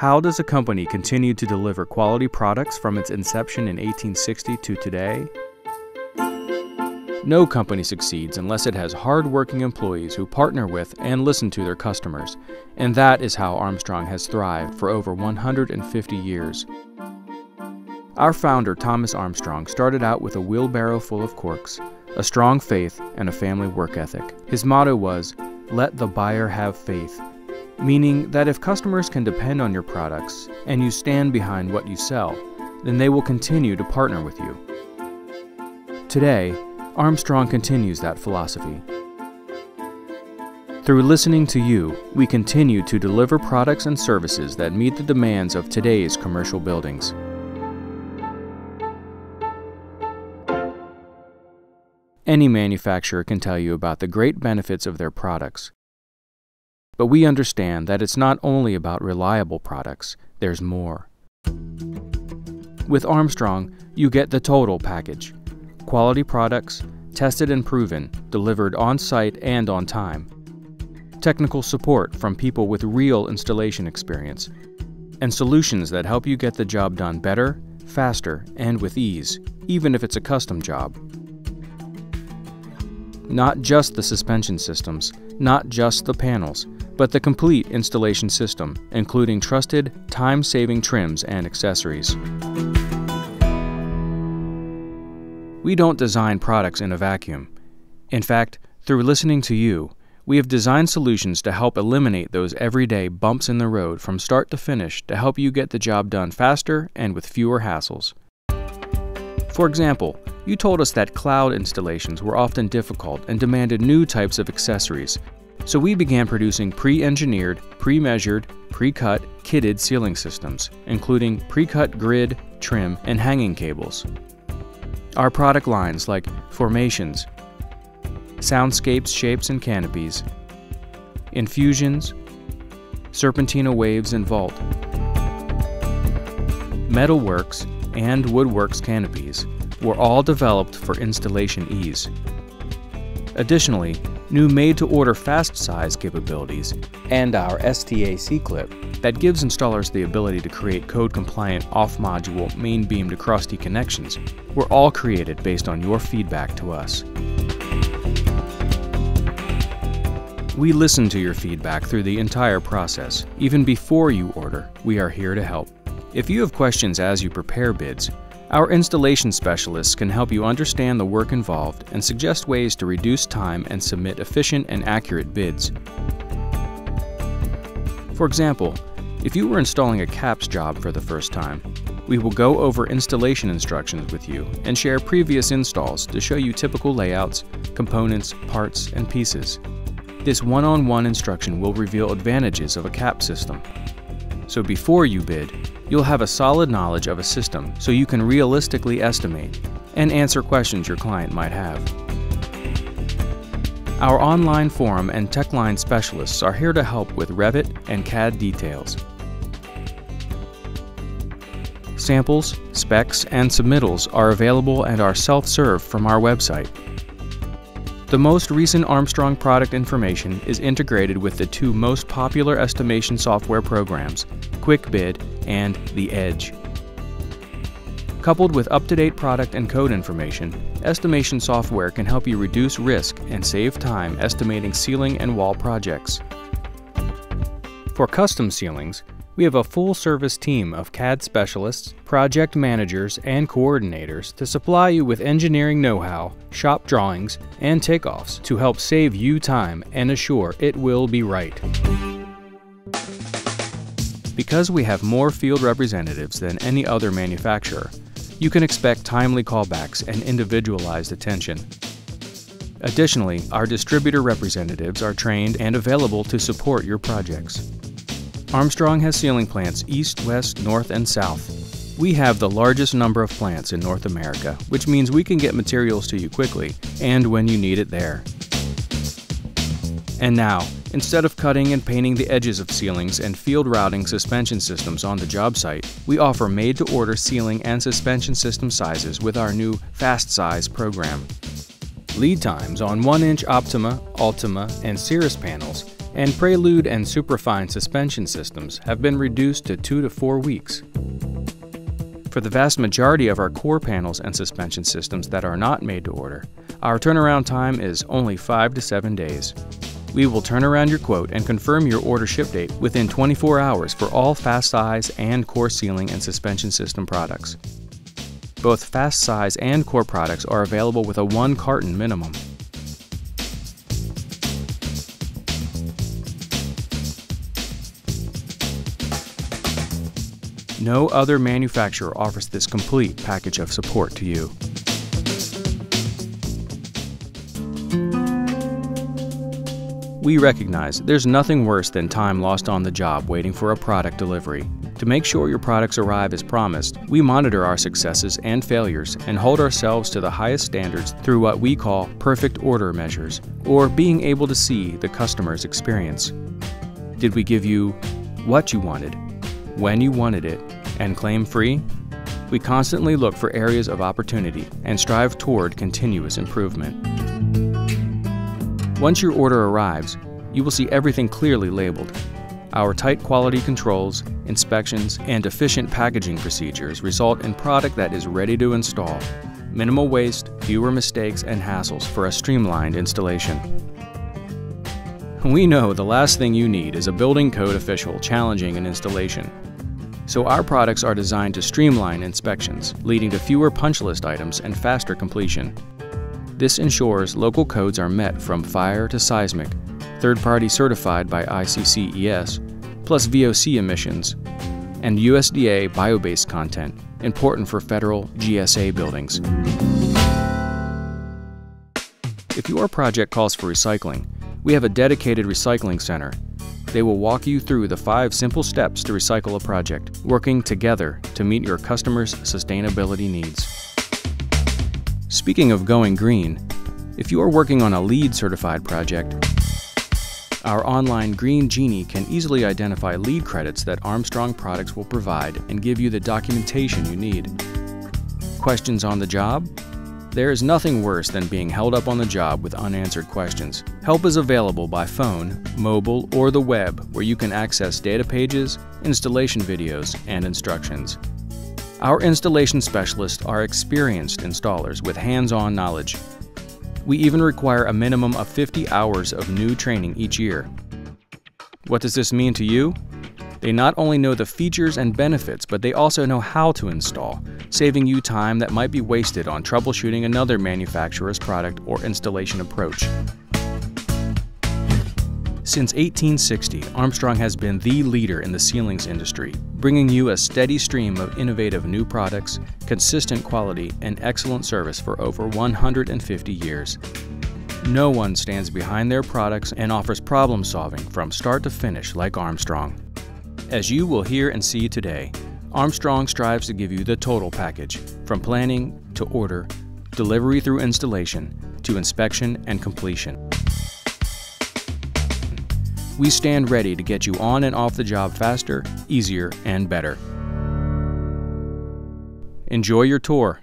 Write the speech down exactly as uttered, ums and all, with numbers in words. How does a company continue to deliver quality products from its inception in eighteen sixty to today? No company succeeds unless it has hard-working employees who partner with and listen to their customers, and that is how Armstrong has thrived for over one hundred fifty years. Our founder, Thomas Armstrong, started out with a wheelbarrow full of corks, a strong faith, and a family work ethic. His motto was, "Let the buyer have faith," meaning that if customers can depend on your products and you stand behind what you sell, then they will continue to partner with you. Today, Armstrong continues that philosophy. Through listening to you, we continue to deliver products and services that meet the demands of today's commercial buildings. Any manufacturer can tell you about the great benefits of their products. But we understand that it's not only about reliable products, there's more. With Armstrong, you get the total package. Quality products, tested and proven, delivered on-site and on time. Technical support from people with real installation experience. And solutions that help you get the job done better, faster, and with ease, even if it's a custom job. Not just the suspension systems, not just the panels, but the complete installation system, including trusted, time-saving trims and accessories. We don't design products in a vacuum. In fact, through listening to you, we have designed solutions to help eliminate those everyday bumps in the road from start to finish to help you get the job done faster and with fewer hassles. For example, you told us that cloud installations were often difficult and demanded new types of accessories. So we began producing pre-engineered, pre-measured, pre-cut, kitted ceiling systems, including pre-cut grid, trim, and hanging cables. Our product lines like formations, soundscapes, shapes, and canopies, infusions, serpentina waves and vault, metalworks, and woodworks canopies were all developed for installation ease. Additionally, new made-to-order FastSize capabilities and our S T A C clip that gives installers the ability to create code-compliant off-module main beam to cross-T connections were all created based on your feedback to us. We listen to your feedback through the entire process. Even before you order, we are here to help. If you have questions as you prepare bids, our installation specialists can help you understand the work involved and suggest ways to reduce time and submit efficient and accurate bids. For example, if you were installing a CAPS job for the first time, we will go over installation instructions with you and share previous installs to show you typical layouts, components, parts, and pieces. This one-on-one instruction will reveal advantages of a CAPS system. So before you bid, you'll have a solid knowledge of a system so you can realistically estimate and answer questions your client might have. Our online forum and TechLine specialists are here to help with Revit and C A D details. Samples, specs, and submittals are available and are self-served from our website. The most recent Armstrong product information is integrated with the two most popular estimation software programs, QuickBid and The Edge. Coupled with up-to-date product and code information, estimation software can help you reduce risk and save time estimating ceiling and wall projects. For custom ceilings, we have a full-service team of C A D specialists, project managers, and coordinators to supply you with engineering know-how, shop drawings, and takeoffs to help save you time and assure it will be right. Because we have more field representatives than any other manufacturer, you can expect timely callbacks and individualized attention. Additionally, our distributor representatives are trained and available to support your projects. Armstrong has ceiling plants east, west, north, and south. We have the largest number of plants in North America, which means we can get materials to you quickly and when you need it there. And now, instead of cutting and painting the edges of ceilings and field routing suspension systems on the job site, we offer made-to-order ceiling and suspension system sizes with our new FastSize program. Lead times on one-inch Optima, Altima, and Cirrus panels and Prelude and Superfine suspension systems have been reduced to two to four weeks. For the vast majority of our core panels and suspension systems that are not made to order, our turnaround time is only five to seven days. We will turn around your quote and confirm your order ship date within twenty-four hours for all FastSize and core ceiling and suspension system products. Both FastSize and core products are available with a one carton minimum. No other manufacturer offers this complete package of support to you. We recognize there's nothing worse than time lost on the job waiting for a product delivery. To make sure your products arrive as promised, we monitor our successes and failures and hold ourselves to the highest standards through what we call perfect order measures, or being able to see the customer's experience. Did we give you what you wanted, when you wanted it, and claim-free? We constantly look for areas of opportunity and strive toward continuous improvement. Once your order arrives, you will see everything clearly labeled. Our tight quality controls, inspections, and efficient packaging procedures result in product that is ready to install. Minimal waste, fewer mistakes and hassles for a streamlined installation. We know the last thing you need is a building code official challenging an installation. So our products are designed to streamline inspections, leading to fewer punch list items and faster completion. This ensures local codes are met from fire to seismic, third-party certified by I C C E S, plus V O C emissions, and U S D A bio-based content, important for federal G S A buildings. If your project calls for recycling, we have a dedicated recycling center. They will walk you through the five simple steps to recycle a project, working together to meet your customers' sustainability needs. Speaking of going green, if you are working on a LEED certified project, our online Green Genie can easily identify LEED credits that Armstrong products will provide and give you the documentation you need. Questions on the job? There is nothing worse than being held up on the job with unanswered questions. Help is available by phone, mobile, or the web, where you can access data pages, installation videos, and instructions. Our installation specialists are experienced installers with hands-on knowledge. We even require a minimum of fifty hours of new training each year. What does this mean to you? They not only know the features and benefits, but they also know how to install, saving you time that might be wasted on troubleshooting another manufacturer's product or installation approach. Since eighteen sixty, Armstrong has been the leader in the ceilings industry, bringing you a steady stream of innovative new products, consistent quality, and excellent service for over one hundred fifty years. No one stands behind their products and offers problem solving from start to finish like Armstrong. As you will hear and see today, Armstrong strives to give you the total package, from planning to order, delivery through installation, to inspection and completion. We stand ready to get you on and off the job faster, easier, and better. Enjoy your tour.